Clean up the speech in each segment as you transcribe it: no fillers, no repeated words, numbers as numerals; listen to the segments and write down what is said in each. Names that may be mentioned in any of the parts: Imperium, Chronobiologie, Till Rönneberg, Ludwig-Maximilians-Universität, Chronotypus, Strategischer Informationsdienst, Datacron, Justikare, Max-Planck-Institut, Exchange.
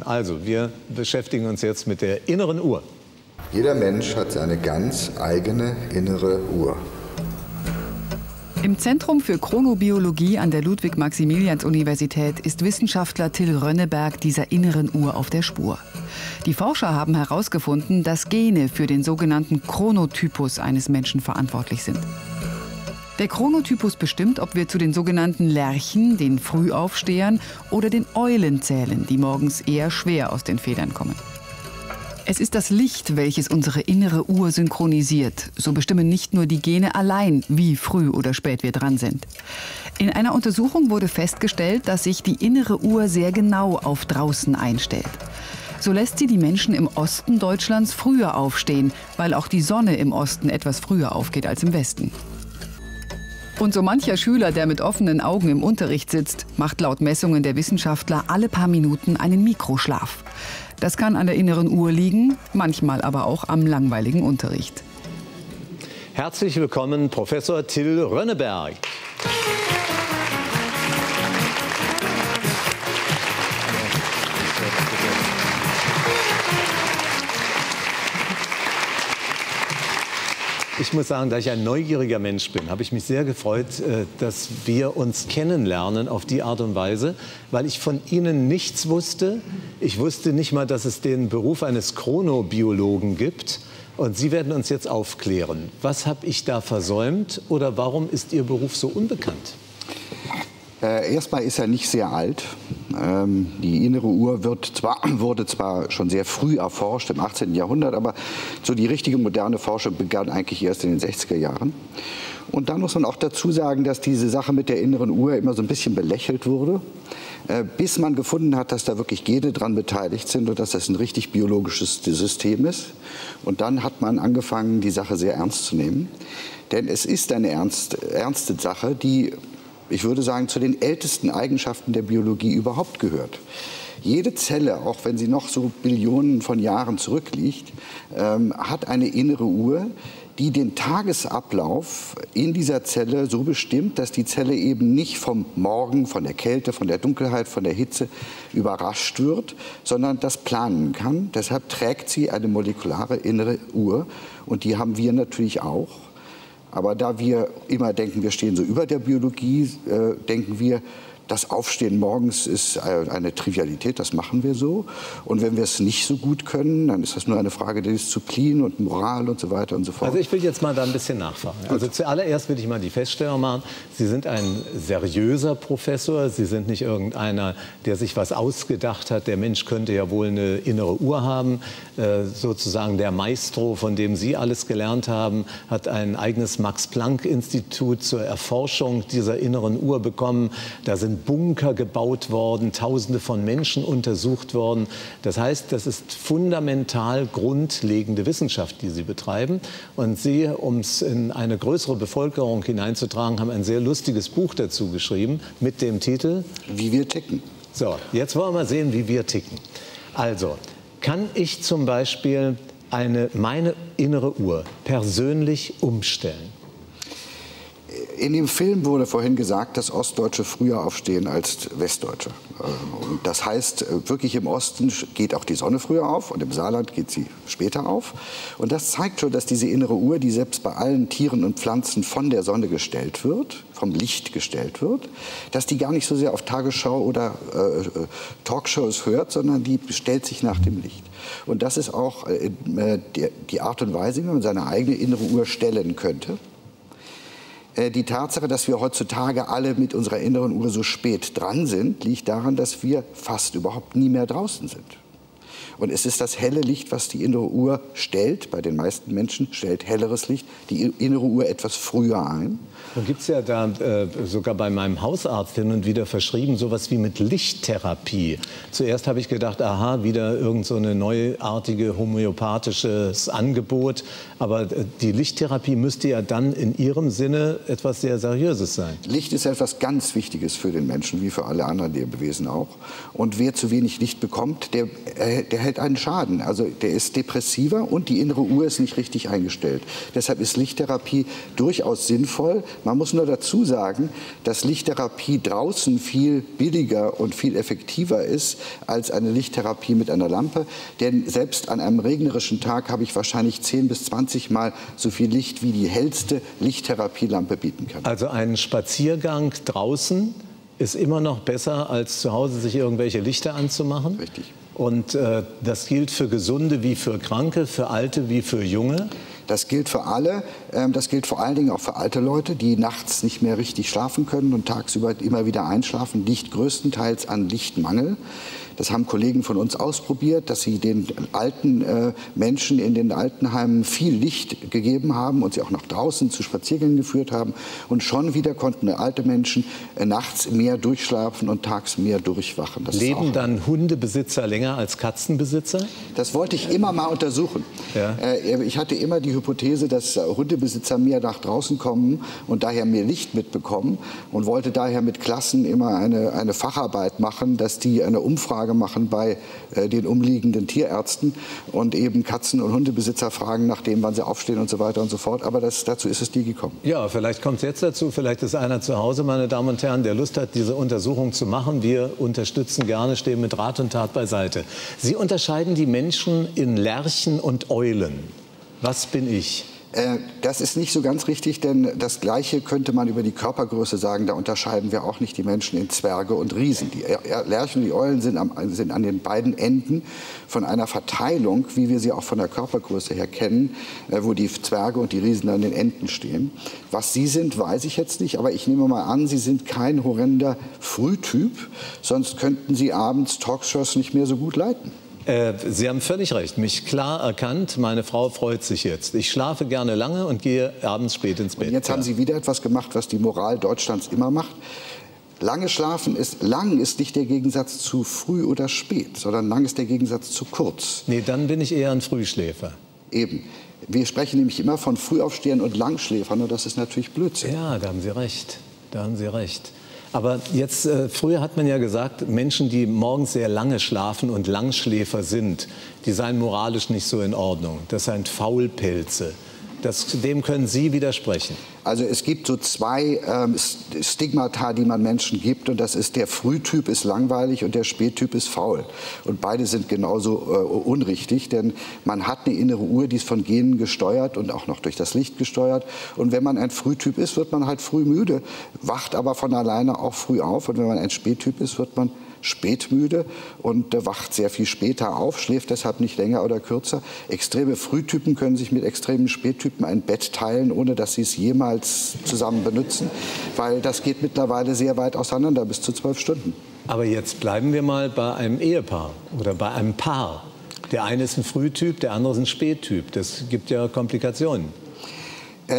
Also, wir beschäftigen uns jetzt mit der inneren Uhr. Jeder Mensch hat seine ganz eigene innere Uhr. Im Zentrum für Chronobiologie an der Ludwig-Maximilians-Universität ist Wissenschaftler Till Rönneberg dieser inneren Uhr auf der Spur. Die Forscher haben herausgefunden, dass Gene für den sogenannten Chronotypus eines Menschen verantwortlich sind. Der Chronotypus bestimmt, ob wir zu den sogenannten Lerchen, den Frühaufstehern, oder den Eulen zählen, die morgens eher schwer aus den Federn kommen. Es ist das Licht, welches unsere innere Uhr synchronisiert. So bestimmen nicht nur die Gene allein, wie früh oder spät wir dran sind. In einer Untersuchung wurde festgestellt, dass sich die innere Uhr sehr genau auf draußen einstellt. So lässt sie die Menschen im Osten Deutschlands früher aufstehen, weil auch die Sonne im Osten etwas früher aufgeht als im Westen. Und so mancher Schüler, der mit offenen Augen im Unterricht sitzt, macht laut Messungen der Wissenschaftler alle paar Minuten einen Mikroschlaf. Das kann an der inneren Uhr liegen, manchmal aber auch am langweiligen Unterricht. Herzlich willkommen, Professor Till Rönneberg. Ich muss sagen, da ich ein neugieriger Mensch bin, habe ich mich sehr gefreut, dass wir uns kennenlernen auf die Art und Weise, weil ich von Ihnen nichts wusste. Ich wusste nicht mal, dass es den Beruf eines Chronobiologen gibt. Und Sie werden uns jetzt aufklären. Was habe ich da versäumt oder warum ist Ihr Beruf so unbekannt? Erstmal ist er nicht sehr alt. Die innere Uhr wurde zwar schon sehr früh erforscht, im 18. Jahrhundert, aber so die richtige moderne Forschung begann eigentlich erst in den 60er Jahren. Und dann muss man auch dazu sagen, dass diese Sache mit der inneren Uhr immer so ein bisschen belächelt wurde, bis man gefunden hat, dass da wirklich Gene dran beteiligt sind und dass das ein richtig biologisches System ist. Und dann hat man angefangen, die Sache sehr ernst zu nehmen. Denn es ist eine ernste Sache, die, ich würde sagen, zu den ältesten Eigenschaften der Biologie überhaupt gehört. Jede Zelle, auch wenn sie noch so Billionen von Jahren zurückliegt, hat eine innere Uhr, die den Tagesablauf in dieser Zelle so bestimmt, dass die Zelle eben nicht vom Morgen, von der Kälte, von der Dunkelheit, von der Hitze überrascht wird, sondern das planen kann. Deshalb trägt sie eine molekulare innere Uhr und die haben wir natürlich auch. Aber da wir immer denken, wir stehen so über der Biologie, denken wir, das Aufstehen morgens ist eine Trivialität, das machen wir so. Und wenn wir es nicht so gut können, dann ist das nur eine Frage der Disziplin und Moral und so weiter und so fort. Also ich will jetzt mal da ein bisschen nachfragen. Gut. Also zuallererst will ich mal die Feststellung machen, Sie sind ein seriöser Professor, Sie sind nicht irgendeiner, der sich was ausgedacht hat, der Mensch könnte ja wohl eine innere Uhr haben. Sozusagen der Maestro, von dem Sie alles gelernt haben, hat ein eigenes Max-Planck-Institut zur Erforschung dieser inneren Uhr bekommen. Da sind Bunker gebaut worden, Tausende von Menschen untersucht worden. Das heißt, das ist fundamental grundlegende Wissenschaft, die Sie betreiben. Und Sie, um es in eine größere Bevölkerung hineinzutragen, haben ein sehr lustiges Buch dazu geschrieben mit dem Titel »Wie wir ticken«. So, jetzt wollen wir sehen, wie wir ticken. Also, kann ich zum Beispiel meine innere Uhr persönlich umstellen? In dem Film wurde vorhin gesagt, dass Ostdeutsche früher aufstehen als Westdeutsche. Und das heißt, wirklich im Osten geht auch die Sonne früher auf und im Saarland geht sie später auf. Und das zeigt schon, dass diese innere Uhr, die selbst bei allen Tieren und Pflanzen von der Sonne gestellt wird, vom Licht gestellt wird, dass die gar nicht so sehr auf Tagesschau oder Talkshows hört, sondern die stellt sich nach dem Licht. Und das ist auch die Art und Weise, wie man seine eigene innere Uhr stellen könnte. Die Tatsache, dass wir heutzutage alle mit unserer inneren Uhr so spät dran sind, liegt daran, dass wir fast überhaupt nie mehr draußen sind. Und es ist das helle Licht, was die innere Uhr stellt. Bei den meisten Menschen stellt helleres Licht die innere Uhr etwas früher ein. Dann gibt es ja da sogar bei meinem Hausarzt hin und wieder verschrieben, sowas wie mit Lichttherapie. Zuerst habe ich gedacht, aha, wieder irgend so eine neuartige homöopathisches Angebot. Aber die Lichttherapie müsste ja dann in Ihrem Sinne etwas sehr Seriöses sein. Licht ist etwas ganz Wichtiges für den Menschen, wie für alle anderen Lebewesen auch. Und wer zu wenig Licht bekommt, der der hält einen Schaden. Also der ist depressiver und die innere Uhr ist nicht richtig eingestellt. Deshalb ist Lichttherapie durchaus sinnvoll. Man muss nur dazu sagen, dass Lichttherapie draußen viel billiger und viel effektiver ist als eine Lichttherapie mit einer Lampe. Denn selbst an einem regnerischen Tag habe ich wahrscheinlich 10 bis 20 Mal so viel Licht, wie die hellste Lichttherapielampe bieten kann. Also einen Spaziergang draußen ist immer noch besser, als zu Hause sich irgendwelche Lichter anzumachen. Richtig. Und das gilt für Gesunde wie für Kranke, für Alte wie für Junge. Das gilt für alle. Das gilt vor allen Dingen auch für alte Leute, die nachts nicht mehr richtig schlafen können und tagsüber immer wieder einschlafen. Liegt größtenteils an Lichtmangel. Das haben Kollegen von uns ausprobiert, dass sie den alten Menschen in den Altenheimen viel Licht gegeben haben und sie auch nach draußen zu Spaziergängen geführt haben. Und schon wieder konnten alte Menschen nachts mehr durchschlafen und tags mehr durchwachen. Das leben dann Hundebesitzer länger als Katzenbesitzer? Das wollte ich immer mal untersuchen. Ja. Ich hatte immer die Hypothese, dass Hundebesitzer mehr nach draußen kommen und daher mehr Licht mitbekommen und wollte daher mit Klassen immer eine Facharbeit machen, dass die eine Umfrage machen bei den umliegenden Tierärzten und eben Katzen- und Hundebesitzer fragen nach dem, wann sie aufstehen und so weiter und so fort. Aber dazu ist es nie gekommen. Ja, vielleicht kommt es jetzt dazu. Vielleicht ist einer zu Hause, meine Damen und Herren, der Lust hat, diese Untersuchung zu machen. Wir unterstützen gerne, stehen mit Rat und Tat beiseite. Sie unterscheiden die Menschen in Lerchen und Eulen. Was bin ich? Das ist nicht so ganz richtig, denn das Gleiche könnte man über die Körpergröße sagen. Da unterscheiden wir auch nicht die Menschen in Zwerge und Riesen. Die Lerchen und die Eulen sind an den beiden Enden von einer Verteilung, wie wir sie auch von der Körpergröße her kennen, wo die Zwerge und die Riesen an den Enden stehen. Was sie sind, weiß ich jetzt nicht, aber ich nehme mal an, sie sind kein horrender Frühtyp, sonst könnten sie abends Talkshows nicht mehr so gut leiten. Sie haben völlig recht, mich klar erkannt, meine Frau freut sich jetzt. Ich schlafe gerne lange und gehe abends spät ins Bett. Und jetzt haben Sie wieder etwas gemacht, was die Moral Deutschlands immer macht. Lange Schlafen ist lang, ist nicht der Gegensatz zu früh oder spät, sondern lang ist der Gegensatz zu kurz. Nee, dann bin ich eher ein Frühschläfer. Eben. Wir sprechen nämlich immer von Frühaufstehern und Langschläfern und das ist natürlich Blödsinn. Ja, da haben Sie recht, da haben Sie recht. Aber jetzt, früher hat man ja gesagt, Menschen, die morgens sehr lange schlafen und Langschläfer sind, die seien moralisch nicht so in Ordnung. Das seien Faulpelze. Dem können Sie widersprechen. Also es gibt so zwei Stigmata, die man Menschen gibt. Und das ist, der Frühtyp ist langweilig und der Spättyp ist faul. Und beide sind genauso unrichtig, denn man hat eine innere Uhr, die ist von Genen gesteuert und auch noch durch das Licht gesteuert. Und wenn man ein Frühtyp ist, wird man halt früh müde, wacht aber von alleine auch früh auf. Und wenn man ein Spättyp ist, wird man spätmüde und wacht sehr viel später auf, schläft deshalb nicht länger oder kürzer. Extreme Frühtypen können sich mit extremen Spättypen ein Bett teilen, ohne dass sie es jemals zusammen benutzen, weil das geht mittlerweile sehr weit auseinander, bis zu 12 Stunden. Aber jetzt bleiben wir mal bei einem Ehepaar oder bei einem Paar. Der eine ist ein Frühtyp, der andere ist ein Spättyp. Das gibt ja Komplikationen.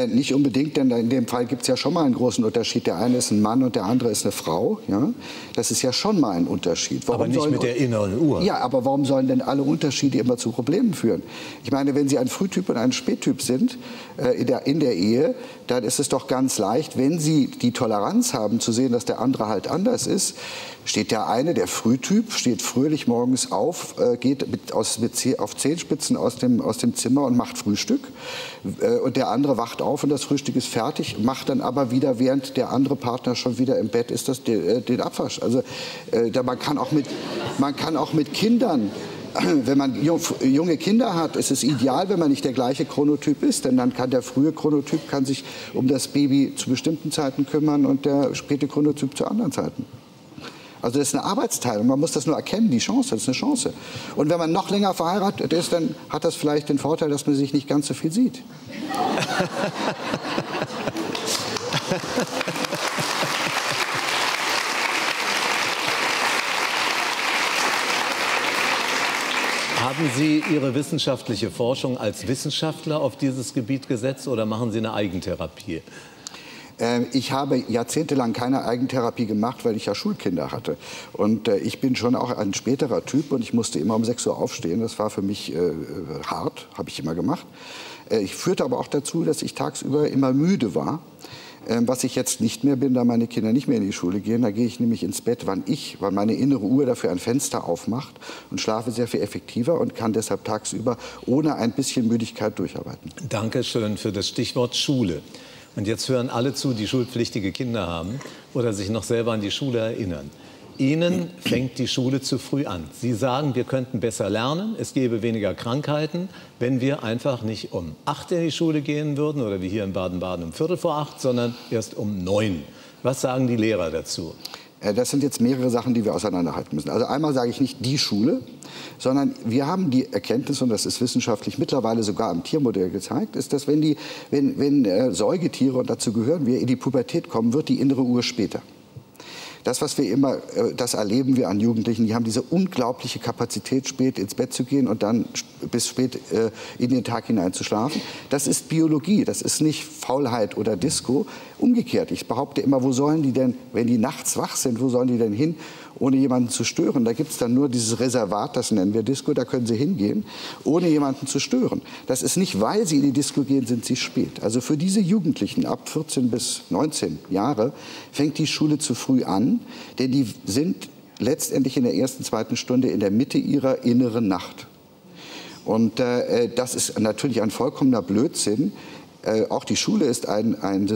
Nicht unbedingt, denn in dem Fall gibt es ja schon mal einen großen Unterschied. Der eine ist ein Mann und der andere ist eine Frau. Ja? Das ist ja schon mal ein Unterschied. Warum aber nicht mit der inneren Uhr. Ja, aber warum sollen denn alle Unterschiede immer zu Problemen führen? Ich meine, wenn Sie ein Frühtyp und ein Spättyp sind in der Ehe, dann ist es doch ganz leicht, wenn Sie die Toleranz haben, zu sehen, dass der andere halt anders ist. Steht der eine, der Frühtyp, steht fröhlich morgens auf, geht auf Zehenspitzen aus dem Zimmer und macht Frühstück. Und der andere wacht auf und das Frühstück ist fertig, macht dann aber wieder, während der andere Partner schon wieder im Bett ist, den Abwasch. Also man kann auch mit Kindern, wenn man junge Kinder hat, ist es ideal, wenn man nicht der gleiche Chronotyp ist, denn dann kann der frühe Chronotyp sich um das Baby zu bestimmten Zeiten kümmern und der späte Chronotyp zu anderen Zeiten. Also das ist eine Arbeitsteilung, man muss das nur erkennen, die Chance, das ist eine Chance. Und wenn man noch länger verheiratet ist, dann hat das vielleicht den Vorteil, dass man sich nicht ganz so viel sieht. Haben Sie Ihre wissenschaftliche Forschung als Wissenschaftler auf dieses Gebiet gesetzt oder machen Sie eine Eigentherapie? Ich habe jahrzehntelang keine Eigentherapie gemacht, weil ich ja Schulkinder hatte. Und ich bin schon auch ein späterer Typ und ich musste immer um 6 Uhr aufstehen. Das war für mich hart, habe ich immer gemacht. Ich führte aber auch dazu, dass ich tagsüber immer müde war. was ich jetzt nicht mehr bin, da meine Kinder nicht mehr in die Schule gehen. Da gehe ich nämlich ins Bett, weil meine innere Uhr dafür ein Fenster aufmacht, und schlafe sehr viel effektiver und kann deshalb tagsüber ohne ein bisschen Müdigkeit durcharbeiten. Dankeschön für das Stichwort Schule. Und jetzt hören alle zu, die schulpflichtige Kinder haben oder sich noch selber an die Schule erinnern. Ihnen fängt die Schule zu früh an. Sie sagen, wir könnten besser lernen, es gäbe weniger Krankheiten, wenn wir einfach nicht um 8 in die Schule gehen würden oder wie hier in Baden-Baden um 7:45, sondern erst um 9. Was sagen die Lehrer dazu? Das sind jetzt mehrere Sachen, die wir auseinanderhalten müssen. Also einmal sage ich nicht die Schule, sondern wir haben die Erkenntnis, und das ist wissenschaftlich mittlerweile sogar am Tiermodell gezeigt, ist, dass wenn Säugetiere, und dazu gehören wir, in die Pubertät kommen, wird die innere Uhr später. Das, was wir immer, das erleben wir an Jugendlichen, die haben diese unglaubliche Kapazität, spät ins Bett zu gehen und dann bis spät in den Tag hinein zu schlafen. Das ist Biologie, das ist nicht Faulheit oder Disco. Umgekehrt, ich behaupte immer, wo sollen die denn, wenn die nachts wach sind, wo sollen die denn hin, ohne jemanden zu stören? Da gibt es dann nur dieses Reservat, das nennen wir Disco, da können sie hingehen, ohne jemanden zu stören. Das ist nicht, weil sie in die Disco gehen, sind sie spät. Also für diese Jugendlichen ab 14 bis 19 Jahre fängt die Schule zu früh an. Denn die sind letztendlich in der ersten, zweiten Stunde in der Mitte ihrer inneren Nacht. Und das ist natürlich ein vollkommener Blödsinn. Auch die Schule ist eine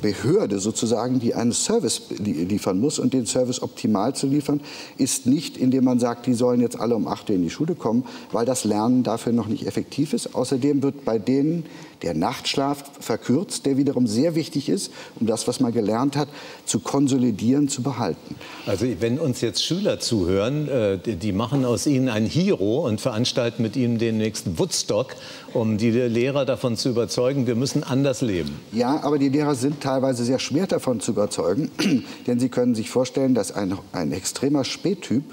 Behörde sozusagen, die einen Service liefern muss. Und den Service optimal zu liefern, ist nicht, indem man sagt, die sollen jetzt alle um 8 Uhr in die Schule kommen, weil das Lernen dafür noch nicht effektiv ist. Außerdem wird bei denen der Nachtschlaf verkürzt, der wiederum sehr wichtig ist, um das, was man gelernt hat, zu konsolidieren, zu behalten. Also wenn uns jetzt Schüler zuhören, die machen aus Ihnen einen Hero und veranstalten mit Ihnen den nächsten Woodstock, um die Lehrer davon zu überzeugen, wir müssen anders leben. Ja, aber die Lehrer sind teilweise sehr schwer davon zu überzeugen, denn sie können sich vorstellen, dass ein extremer Spättyp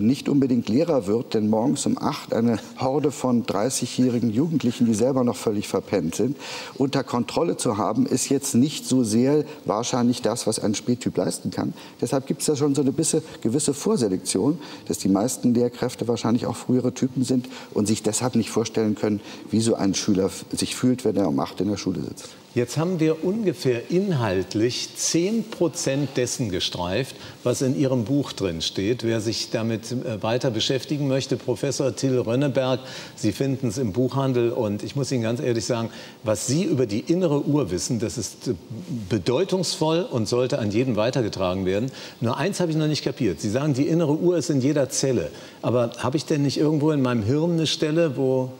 nicht unbedingt Lehrer wird, denn morgens um 8 eine Horde von 30-jährigen Jugendlichen, die selber noch völlig verpennt sind, unter Kontrolle zu haben, ist jetzt nicht so sehr wahrscheinlich das, was ein Spättyp leisten kann. Deshalb gibt es da schon so eine gewisse Vorselektion, dass die meisten Lehrkräfte wahrscheinlich auch frühere Typen sind und sich deshalb nicht vorstellen können, wie so ein Schüler sich fühlt, wenn er um 8 in der Schule sitzt. Jetzt haben wir ungefähr inhaltlich 10% dessen gestreift, was in Ihrem Buch drin steht. Wer sich damit weiter beschäftigen möchte, Professor Till Rönneberg, Sie finden es im Buchhandel. Und ich muss Ihnen ganz ehrlich sagen, was Sie über die innere Uhr wissen, das ist bedeutungsvoll und sollte an jeden weitergetragen werden. Nur eins habe ich noch nicht kapiert. Sie sagen, die innere Uhr ist in jeder Zelle. Aber habe ich denn nicht irgendwo in meinem Hirn eine Stelle, wo...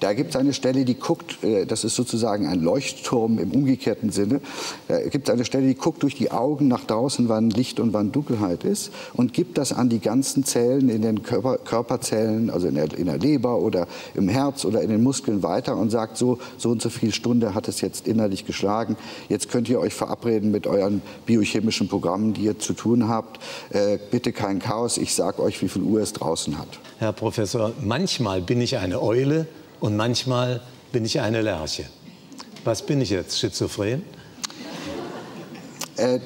Da gibt es eine Stelle, die guckt, das ist sozusagen ein Leuchtturm im umgekehrten Sinne, da gibt es eine Stelle, die guckt durch die Augen nach draußen, wann Licht und wann Dunkelheit ist, und gibt das an die ganzen Zellen in den Körperzellen, also in der Leber oder im Herz oder in den Muskeln weiter und sagt, so und so viel Stunde hat es jetzt innerlich geschlagen. Jetzt könnt ihr euch verabreden mit euren biochemischen Programmen, die ihr zu tun habt. Bitte kein Chaos, ich sag euch, wie viel Uhr es draußen hat. Herr Professor, manchmal bin ich eine Eule, und manchmal bin ich eine Lerche. Was bin ich jetzt, schizophren?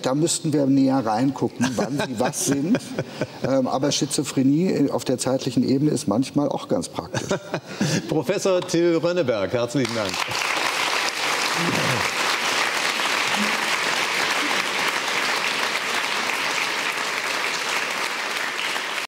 Da müssten wir näher reingucken, wann sie was sind. Aber Schizophrenie auf der zeitlichen Ebene ist manchmal auch ganz praktisch. Professor Till Rönneberg, herzlichen Dank.